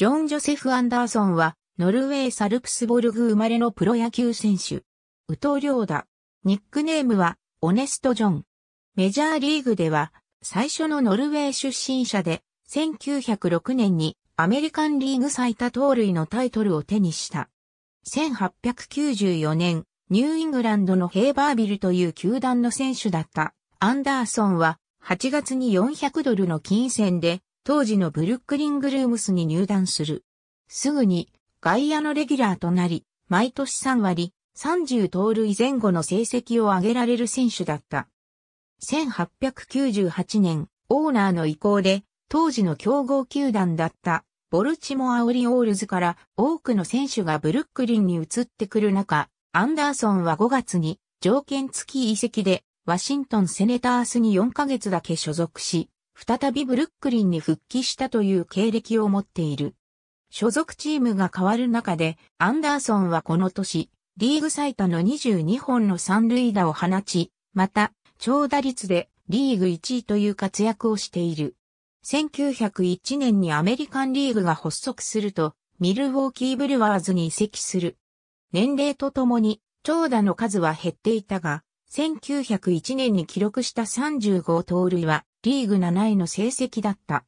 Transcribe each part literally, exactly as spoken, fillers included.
ジョン・ジョセフ・アンダーソンは、ノルウェー・サルプスボルグ生まれのプロ野球選手。右投両打。ニックネームは、オネスト・ジョン。メジャーリーグでは、最初のノルウェー出身者で、せんきゅうひゃくろくねんにアメリカンリーグ最多盗塁のタイトルを手にした。せんはっぴゃくきゅうじゅうよねん、ニューイングランドのヘイバービルという球団の選手だった。アンダーソンは、はちがつによんひゃくドルの金銭で、当時のブルックリン・グルームスに入団する。すぐに外野のレギュラーとなり、毎年さんわり、さんじゅうとうるい前後の成績を挙げられる選手だった。せんはっぴゃくきゅうじゅうはちねん、オーナーの意向で、当時の強豪球団だったボルチモア・オリオールズから多くの選手がブルックリンに移ってくる中、アンダーソンはごがつに条件付き移籍でワシントン・セネタースによんかげつだけ所属し、再びブルックリンに復帰したという経歴を持っている。所属チームが変わる中で、アンダーソンはこの年、リーグ最多のにじゅうにほんの三塁打を放ち、また、長打率でリーグいちいという活躍をしている。せんきゅうひゃくいちねんにアメリカンリーグが発足すると、ミルウォーキー・ブルワーズに移籍する。年齢とともに、長打の数は減っていたが、せんきゅうひゃくいちねんに記録したさんじゅうごとうるいは、リーグなないの成績だった。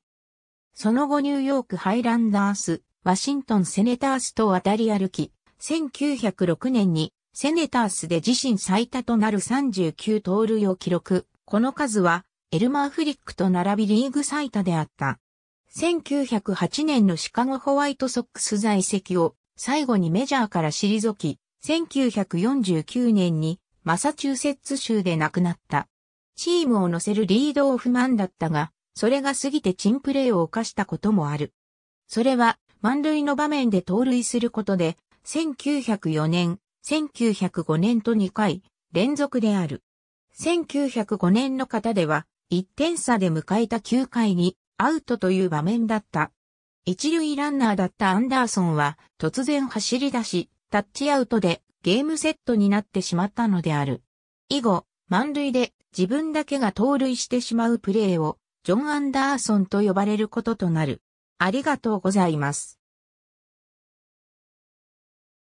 その後ニューヨークハイランダース、ワシントンセネタースと渡り歩き、せんきゅうひゃくろくねんにセネタースで自身最多となるさんじゅうきゅうとうるいを記録。この数はエルマー・フリックと並びリーグ最多であった。せんきゅうひゃくはちねんのシカゴホワイトソックス在籍を最後にメジャーから退き、せんきゅうひゃくよんじゅうきゅうねんにマサチューセッツ州で亡くなった。チームを乗せるリードオフマンだったが、それが過ぎて珍プレーを犯したこともある。それは、満塁の場面で盗塁することで、せんきゅうひゃくよねん、せんきゅうひゃくごねんとにかい連続である。せんきゅうひゃくごねんの方では、いってんさで迎えたきゅうかいにアウトという場面だった。一塁ランナーだったアンダーソンは、突然走り出し、タッチアウトでゲームセットになってしまったのである。以後、満塁で、自分だけが盗塁してしまうプレーをジョン・アンダーソンと呼ばれることとなる。ありがとうございます。